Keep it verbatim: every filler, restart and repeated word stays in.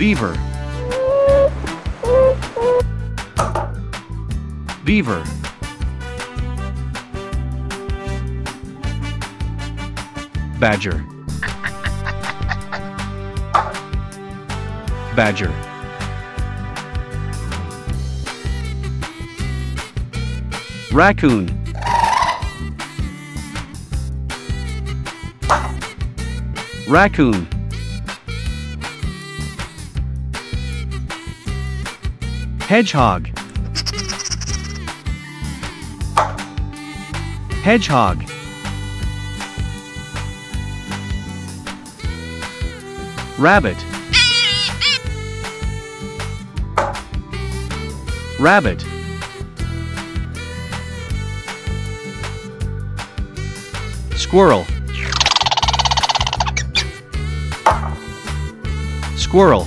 Beaver. Beaver. Badger. Badger. Raccoon. Raccoon. Hedgehog. Hedgehog. Rabbit. Rabbit. Squirrel. Squirrel.